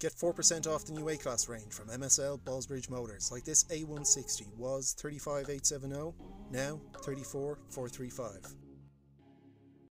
Get 4% off the new A-Class range from MSL Ballsbridge Motors, like this A160 was $35,870, now $34,435.